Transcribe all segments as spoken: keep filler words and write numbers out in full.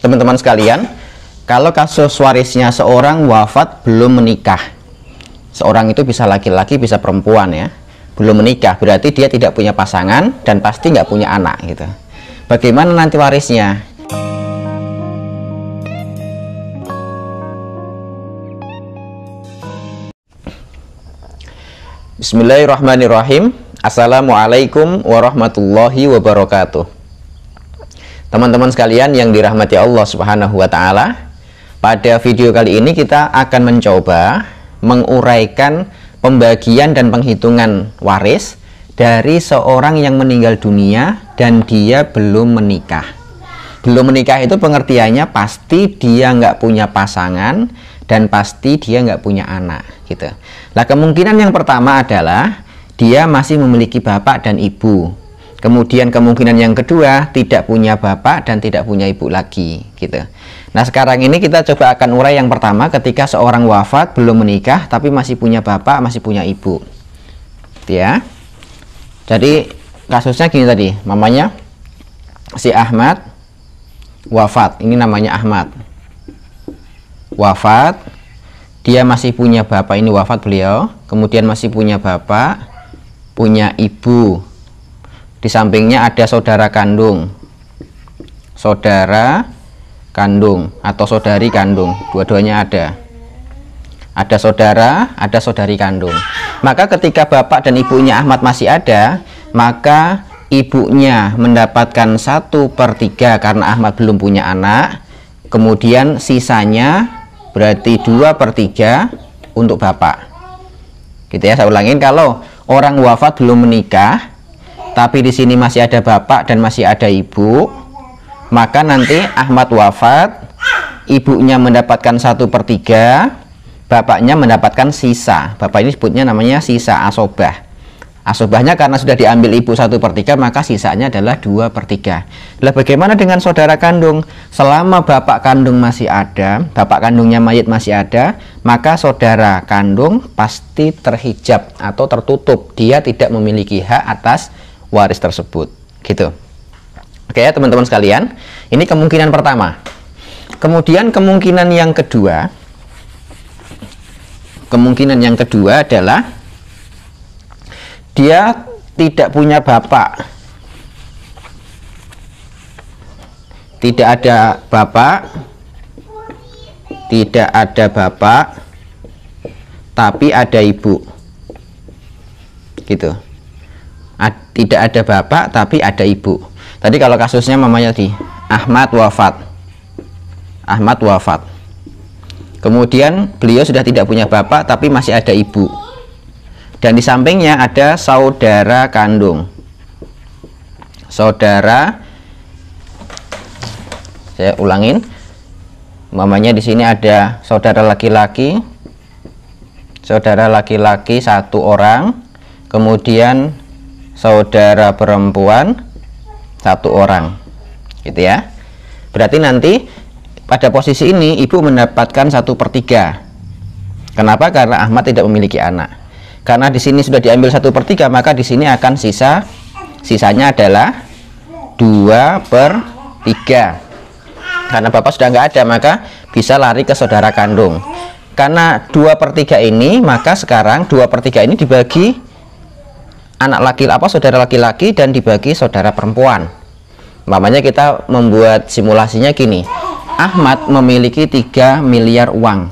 Teman-teman sekalian, kalau kasus warisnya seorang wafat belum menikah, seorang itu bisa laki-laki bisa perempuan ya, belum menikah berarti dia tidak punya pasangan dan pasti nggak punya anak gitu. Bagaimana nanti warisnya? Bismillahirrahmanirrahim. Assalamualaikum warahmatullahi wabarakatuh. Teman-teman sekalian yang dirahmati Allah Subhanahu wa taala, pada video kali ini kita akan mencoba menguraikan pembagian dan penghitungan waris dari seorang yang meninggal dunia dan dia belum menikah. Belum menikah itu pengertiannya pasti dia nggak punya pasangan dan pasti dia nggak punya anak gitu. Nah, kemungkinan yang pertama adalah dia masih memiliki bapak dan ibu. Kemudian kemungkinan yang kedua tidak punya bapak dan tidak punya ibu lagi gitu. Nah, sekarang ini kita coba akan urai yang pertama, ketika seorang wafat belum menikah tapi masih punya bapak, masih punya ibu gitu ya. Jadi kasusnya gini tadi, mamanya si Ahmad wafat, ini namanya Ahmad wafat, dia masih punya bapak, ini wafat beliau, kemudian masih punya bapak, punya ibu, di sampingnya ada saudara kandung, saudara kandung atau saudari kandung, dua-duanya ada, ada saudara, ada saudari kandung. Maka ketika bapak dan ibunya Ahmad masih ada, maka ibunya mendapatkan satu per tiga karena Ahmad belum punya anak, kemudian sisanya berarti dua per tiga untuk bapak gitu ya. Saya ulangin, kalau orang wafat belum menikah tapi di sini masih ada bapak dan masih ada ibu, maka nanti Ahmad wafat, ibunya mendapatkan satu per tiga, bapaknya mendapatkan sisa. Bapak ini sebutnya namanya sisa asobah. Asobahnya karena sudah diambil ibu satu per tiga, maka sisanya adalah dua per tiga. Lah, bagaimana dengan saudara kandung? Selama bapak kandung masih ada, bapak kandungnya mayit masih ada, maka saudara kandung pasti terhijab atau tertutup, dia tidak memiliki hak atas waris tersebut gitu. Oke ya teman-teman sekalian, ini kemungkinan pertama. Kemudian kemungkinan yang kedua, kemungkinan yang kedua adalah dia tidak punya bapak, tidak ada bapak, tidak ada bapak, tapi ada ibu, gitu. Tidak ada bapak, tapi ada ibu. Tadi kalau kasusnya mamanya di Ahmad wafat, Ahmad wafat. Kemudian beliau sudah tidak punya bapak, tapi masih ada ibu. Dan di sampingnya ada saudara kandung, saudara, saya ulangin, mamanya di sini ada saudara laki-laki, saudara laki-laki satu orang, kemudian saudara perempuan satu orang gitu ya. Berarti nanti pada posisi ini ibu mendapatkan satu per tiga. Kenapa? Karena Ahmad tidak memiliki anak. Karena di sini sudah diambil satu per tiga, maka di sini akan sisa, sisanya adalah dua per tiga. Karena bapak sudah nggak ada, maka bisa lari ke saudara kandung. Karena dua per tiga ini, maka sekarang dua per tiga ini dibagi anak laki apa saudara laki-laki dan dibagi saudara perempuan. Mamanya kita membuat simulasinya gini, Ahmad memiliki tiga miliar uang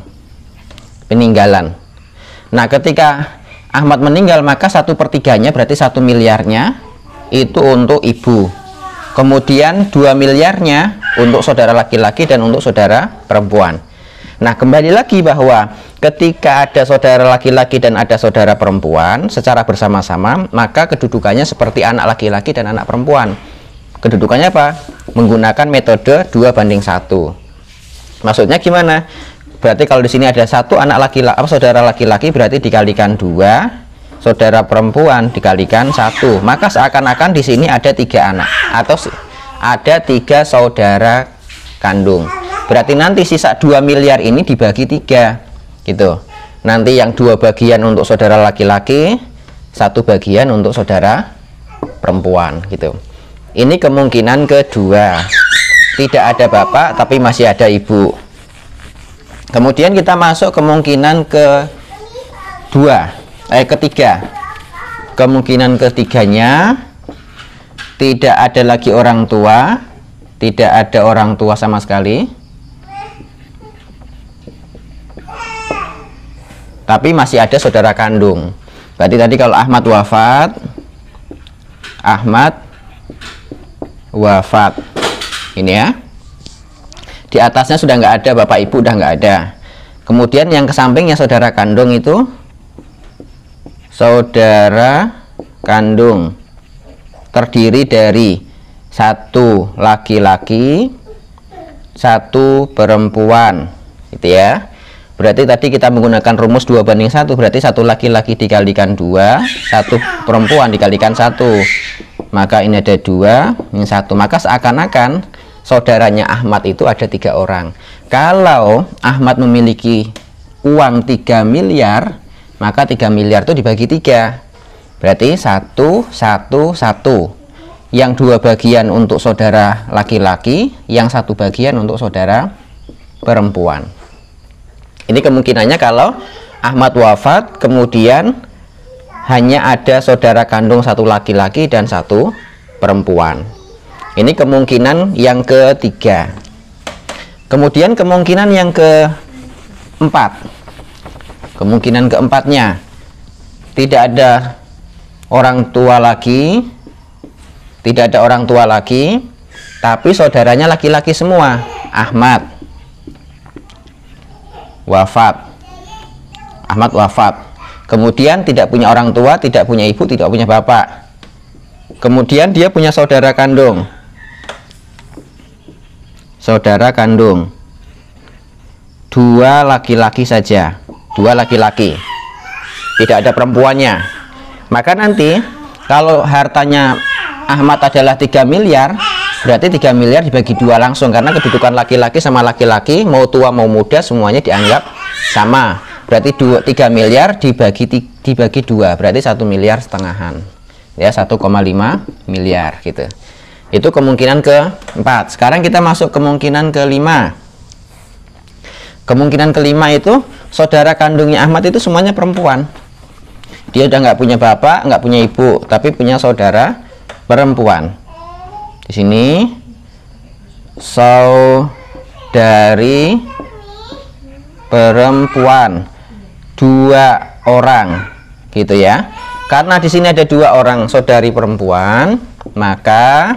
peninggalan. Nah, ketika Ahmad meninggal, maka satu per tiganya berarti satu miliarnya itu untuk ibu, kemudian dua miliarnya untuk saudara laki-laki dan untuk saudara perempuan. Nah, kembali lagi bahwa ketika ada saudara laki-laki dan ada saudara perempuan secara bersama-sama, maka kedudukannya seperti anak laki-laki dan anak perempuan. Kedudukannya apa? Menggunakan metode dua banding satu. Maksudnya gimana? Berarti kalau di sini ada satu anak laki-laki apa saudara laki-laki, berarti dikalikan dua, saudara perempuan dikalikan satu, maka seakan-akan di sini ada tiga anak atau ada tiga saudara kandung. Berarti nanti sisa dua miliar ini dibagi tiga gitu. Nanti yang dua bagian untuk saudara laki-laki, satu bagian untuk saudara perempuan gitu. Ini kemungkinan kedua. tidak ada bapak tapi masih ada ibu. Kemudian kita masuk kemungkinan ke dua, eh ketiga. Kemungkinan ketiganya tidak ada lagi orang tua, tidak ada orang tua sama sekali, tapi masih ada saudara kandung. Berarti tadi kalau Ahmad wafat, Ahmad wafat, ini ya, di atasnya sudah nggak ada bapak ibu, udah nggak ada. Kemudian yang kesampingnya saudara kandung itu saudara kandung terdiri dari satu laki-laki, satu perempuan, gitu ya. Berarti tadi kita menggunakan rumus dua banding satu, berarti satu laki-laki dikalikan dua, satu perempuan dikalikan satu, maka ini ada dua, ini satu. Maka seakan-akan saudaranya Ahmad itu ada tiga orang. Kalau Ahmad memiliki uang tiga miliar, maka tiga miliar itu dibagi tiga, berarti satu, satu, satu. Yang dua bagian untuk saudara laki-laki, yang satu bagian untuk saudara perempuan. Ini kemungkinannya kalau Ahmad wafat, kemudian hanya ada saudara kandung satu laki-laki dan satu perempuan. Ini kemungkinan yang ketiga. Kemudian kemungkinan yang keempat. Kemungkinan keempatnya tidak ada orang tua lagi, tidak ada orang tua lagi, tapi saudaranya laki-laki semua. Ahmad wafat, Ahmad wafat, kemudian tidak punya orang tua, tidak punya ibu, tidak punya bapak. Kemudian dia punya saudara kandung, saudara kandung dua laki-laki saja, dua laki-laki, tidak ada perempuannya. Maka nanti kalau hartanya Ahmad adalah tiga miliar, berarti tiga miliar dibagi dua langsung, karena kedudukan laki-laki sama laki-laki, mau tua mau muda semuanya dianggap sama. Berarti tiga miliar dibagi dibagi dua, berarti satu miliar setengahan, ya, satu koma lima miliar gitu. Itu kemungkinan keempat. Sekarang kita masuk kemungkinan kelima. Kemungkinan kelima itu saudara kandungnya Ahmad itu semuanya perempuan. Dia udah nggak punya bapak, nggak punya ibu, tapi punya saudara perempuan. Di sini saudari perempuan dua orang, gitu ya. Karena di sini ada dua orang saudari perempuan, maka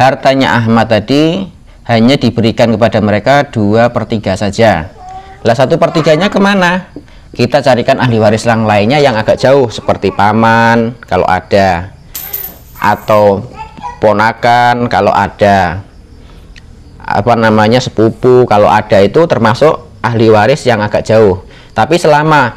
hartanya Ahmad tadi hanya diberikan kepada mereka dua per tiga saja. Lah satu per tiganya kemana? Kita carikan ahli waris yang lainnya yang agak jauh, seperti paman kalau ada, atau ponakan kalau ada, apa namanya, sepupu kalau ada. Itu termasuk ahli waris yang agak jauh. Tapi selama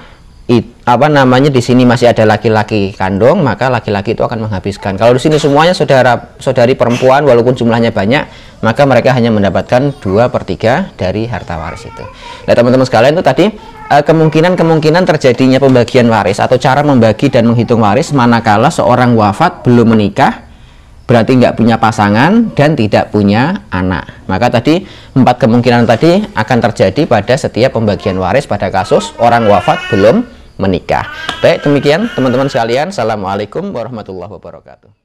it, apa namanya di sini masih ada laki-laki kandung, maka laki-laki itu akan menghabiskan. Kalau di sini semuanya saudara saudari perempuan, walaupun jumlahnya banyak, maka mereka hanya mendapatkan dua per tiga dari harta waris itu. Nah teman-teman sekalian, itu tadi kemungkinan-kemungkinan terjadinya pembagian waris atau cara membagi dan menghitung waris manakala seorang wafat belum menikah, berarti nggak punya pasangan dan tidak punya anak. Maka tadi empat kemungkinan tadi akan terjadi pada setiap pembagian waris pada kasus orang wafat belum menikah. Baik, demikian teman-teman sekalian. Assalamualaikum warahmatullahi wabarakatuh.